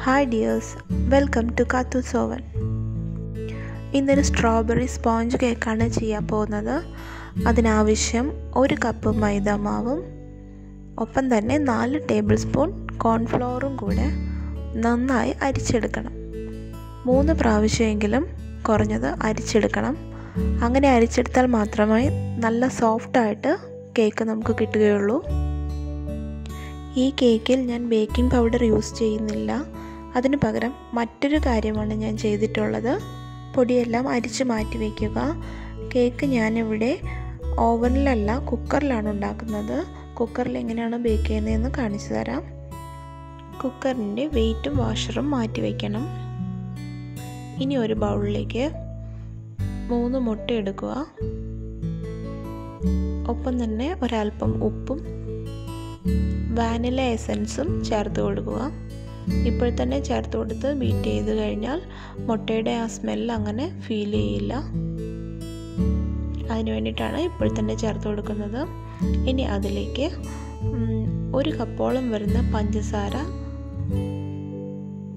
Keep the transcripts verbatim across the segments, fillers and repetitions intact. Hi dears, welcome to Kathus Oven. This is a strawberry sponge cake. I will cup of maida maavu. Open four tablespoon corn flour. Nannai arichedukkanam. മൂന്ന് പ്രാവശ്യമെങ്കിലും കുറഞ്ഞത് അരിച്ചെടുക്കണം. അങ്ങനെ അരിച്ചെടുത്താൽ മാത്രമേ നല്ല soft ആയിട്ട് cake നമുക്ക് കിട്ടുകയുള്ളൂ. ഈ കേക്കിൽ ഞാൻ ബേക്കിംഗ് പൗഡർ യൂസ് ചെയ്യുന്നില്ല. അതിനു പകരം മറ്റൊരു കാര്യമാണ് ഞാൻ ചെയ്തിട്ടുള്ളത്. പൊടിയെല്ലാം അരിച്ചു മാറ്റി വെക്കുക. കേക്ക് ഞാൻ ഇവിടെ ഓവനിലല്ല കുക്കറിലാണ് ഉണ്ടാക്കുന്നത്. കുക്കറിൽ എങ്ങനെയാണ് ബേക്ക് ചെയ്യുന്നതെന്ന് കാണിച്ചു തരാം. കുക്കറിന്റെ വെയിറ്റും വാഷറും മാറ്റി വെക്കണം. ഇനി ഒരു ബൗളിലേക്ക് മൂന്ന് മുട്ട എടുക്കുക. ഒപ്പം തന്നെ ഒരൽപ്പം ഉപ്പും വാനില എസൻസും ചേർത്ത് കൊടുക്കുക. ഇപ്പോൾ തന്നെ ചേർത്ത് കൊടുത്ത് ബീറ്റ് ചെയ്ത് കഴിഞ്ഞാൽ മുട്ടയുടെ ആ സ്മെല്ല് അങ്ങനെ ഫീൽ ചെയ്യില്ല. അതിനു വേണ്ടിയിട്ടാണ് ഇപ്പോൾ തന്നെ ചേർത്ത് കൊടുക്കുന്നത്. ഇനി അതിലേക്ക് ഒരു കപ്പോളം വരുന്ന പഞ്ചസാര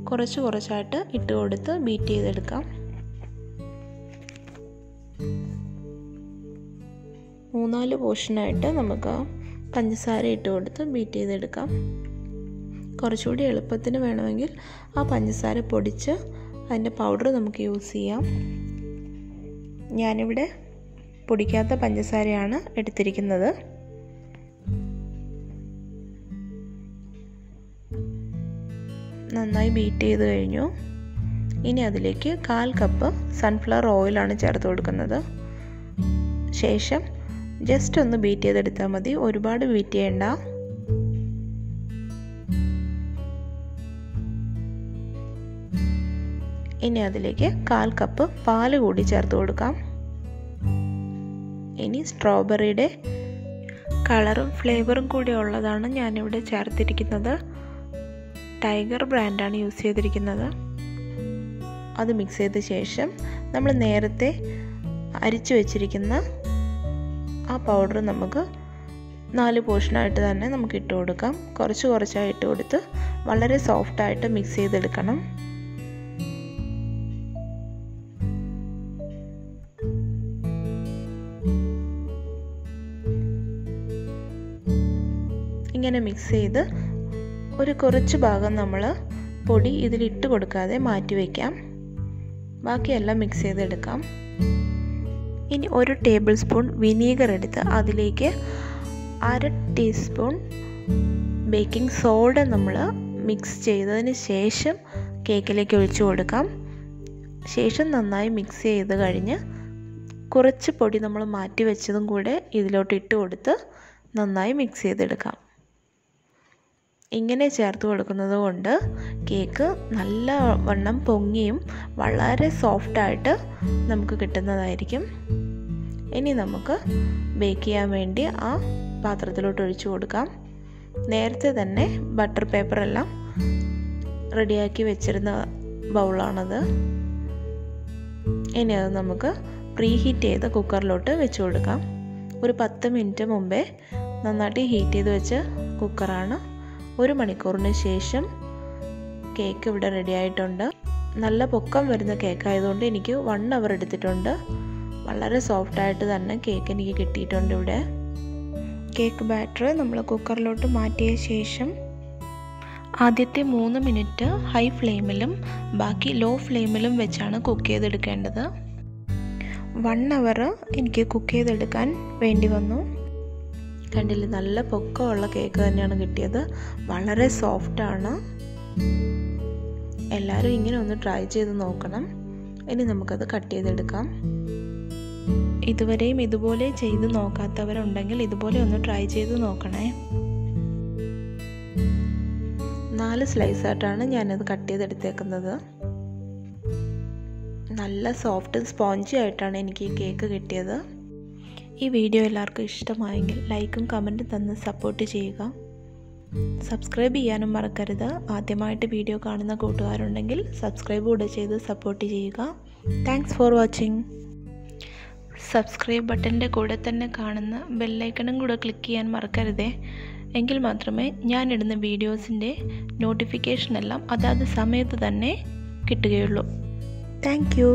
കുറച്ച് കുറച്ചായിട്ട് ഇട്ട് കൊടുത്ത് ബീറ്റ് ചെയ്തെടുക്കാം. മൂന്നാല് പോർഷനായിട്ട് നമുക്ക് പഞ്ചസാര ഇട്ട് കൊടുത്ത് ബീറ്റ് ചെയ്തെടുക്കാം. കുറച്ചുകൂടി എളുപ്പത്തിന് വേണമെങ്കിൽ ആ പഞ്ചസാര പൊടിച്ച് അതിൻ്റെ പൗഡർ നമുക്ക് യൂസ് ചെയ്യാം. ഞാനിവിടെ പൊടിക്കാത്ത പഞ്ചസാരയാണ് എടുത്തിരിക്കുന്നത്. നന്നായി ബീറ്റ് ചെയ്ത് കഴിഞ്ഞു. ഇനി അതിലേക്ക് കാൽ കപ്പ് സൺഫ്ലവർ ഓയിലാണ് ചേർത്ത് കൊടുക്കുന്നത്. ശേഷം ജസ്റ്റ് ഒന്ന് ബീറ്റ് ചെയ്തെടുത്താൽ മതി, ഒരുപാട് ബീറ്റ് ചെയ്യണ്ട. ഇനി അതിലേക്ക് കാൽ കപ്പ് പാല് കൂടി ചേർത്ത് കൊടുക്കാം. ഇനി സ്ട്രോബെറിയുടെ കളറും ഫ്ലേവറും കൂടി ഉള്ളതാണ് ഞാനിവിടെ ചേർത്തിരിക്കുന്നത്. ടൈഗർ ബ്രാൻഡാണ് യൂസ് ചെയ്തിരിക്കുന്നത്. അത് മിക്സ് ചെയ്ത ശേഷം നമ്മൾ നേരത്തെ അരിച്ചു വെച്ചിരിക്കുന്ന ആ പൗഡർ നമുക്ക് നാല് പോർഷനായിട്ട് തന്നെ നമുക്ക് ഇട്ട് കൊടുക്കാം. കുറച്ച് കുറച്ചായി ഇട്ട് കൊടുത്ത് വളരെ സോഫ്റ്റായിട്ട് മിക്സ് ചെയ്തെടുക്കണം. ഇങ്ങനെ മിക്സ് ചെയ്ത് ഒരു കുറച്ച് ഭാഗം നമ്മൾ പൊടി ഇതിലിട്ട് കൊടുക്കാതെ മാറ്റിവെക്കാം. ബാക്കിയെല്ലാം മിക്സ് ചെയ്തെടുക്കാം. ഇനി ഒരു ടേബിൾ സ്പൂൺ വിനീഗർ എടുത്ത് അതിലേക്ക് അര ടീസ്പൂൺ ബേക്കിംഗ് സോഡ നമ്മൾ മിക്സ് ചെയ്തതിന് ശേഷം കേക്കിലേക്ക് ഒഴിച്ചു കൊടുക്കാം. ശേഷം നന്നായി മിക്സ് ചെയ്ത് കഴിഞ്ഞ് കുറച്ച് പൊടി നമ്മൾ മാറ്റി വെച്ചതും കൂടെ ഇതിലോട്ട് ഇട്ട് കൊടുത്ത് നന്നായി മിക്സ് ചെയ്തെടുക്കാം. ഇങ്ങനെ ചേർത്ത് കൊടുക്കുന്നത് കൊണ്ട് കേക്ക് നല്ല വണ്ണം പൊങ്ങിയും വളരെ സോഫ്റ്റായിട്ട് നമുക്ക് കിട്ടുന്നതായിരിക്കും. ഇനി നമുക്ക് ബേക്ക് ചെയ്യാൻ വേണ്ടി ആ പാത്രത്തിലോട്ട് ഒഴിച്ചു കൊടുക്കാം. നേരത്തെ തന്നെ ബട്ടർ പേപ്പറെല്ലാം റെഡിയാക്കി വെച്ചിരുന്ന ബൗളാണത്. ഇനി അത് നമുക്ക് പ്രീ ഹീറ്റ് ചെയ്ത് കുക്കറിലോട്ട് വെച്ച് കൊടുക്കാം. ഒരു പത്ത് മിനിറ്റ് മുമ്പേ നന്നായിട്ട് ഹീറ്റ് ചെയ്ത് വെച്ച കുക്കറാണ്. ഒരു മണിക്കൂറിന് ശേഷം കേക്ക് ഇവിടെ റെഡി ആയിട്ടുണ്ട്. നല്ല പൊക്കം വരുന്ന കേക്കായതുകൊണ്ട് എനിക്ക് വൺ അവർ എടുത്തിട്ടുണ്ട്. വളരെ സോഫ്റ്റായിട്ട് തന്നെ കേക്ക് എനിക്ക് കിട്ടിയിട്ടുണ്ട്. ഇവിടെ കേക്ക് ബാറ്റർ നമ്മൾ കുക്കറിലോട്ട് മാറ്റിയ ശേഷം ആദ്യത്തെ മൂന്ന് മിനിറ്റ് ഹൈ ഫ്ലെയിമിലും ബാക്കി ലോ ഫ്ലെയിമിലും വെച്ചാണ് കുക്ക് ചെയ്തെടുക്കേണ്ടത്. വൺ അവർ എനിക്ക് കുക്ക് ചെയ്തെടുക്കാൻ വേണ്ടി വന്നു. കണ്ടിൽ നല്ല പൊക്കമുള്ള കേക്ക് തന്നെയാണ് കിട്ടിയത്. വളരെ സോഫ്റ്റാണ്. എല്ലാവരും ഇങ്ങനെ ഒന്ന് ട്രൈ ചെയ്ത് നോക്കണം. ഇനി നമുക്കത് കട്ട് ചെയ്തെടുക്കാം. ഇതുവരെയും ഇതുപോലെ ചെയ്ത് നോക്കാത്തവരുണ്ടെങ്കിൽ ഇതുപോലെ ഒന്ന് ട്രൈ ചെയ്ത് നോക്കണേ. നാല് സ്ലൈസായിട്ടാണ് ഞാനത് കട്ട് ചെയ്തെടുത്തേക്കുന്നത്. നല്ല സോഫ്റ്റ് സ്പോഞ്ചി ആയിട്ടാണ് എനിക്ക് ഈ കേക്ക് കിട്ടിയത്. ഈ വീഡിയോ എല്ലാവർക്കും ഇഷ്ടമായെങ്കിൽ ലൈക്കും കമൻറ്റും തന്ന് സപ്പോർട്ട് ചെയ്യുക. സബ്സ്ക്രൈബ് ചെയ്യാനും മറക്കരുത്. ആദ്യമായിട്ട് വീഡിയോ കാണുന്ന കൂട്ടുകാരുണ്ടെങ്കിൽ സബ്സ്ക്രൈബ് കൂടെ ചെയ്ത് സപ്പോർട്ട് ചെയ്യുക. Thanks for watching. സബ്സ്ക്രൈബ് ബട്ടൻ്റെ കൂടെ തന്നെ കാണുന്ന ബെല്ലൈക്കണും കൂടെ ക്ലിക്ക് ചെയ്യാൻ മറക്കരുതേ. എങ്കിൽ മാത്രമേ ഞാൻ ഇടുന്ന വീഡിയോസിൻ്റെ നോട്ടിഫിക്കേഷൻ എല്ലാം അതാത് സമയത്ത് തന്നെ കിട്ടുകയുള്ളൂ. Thank U.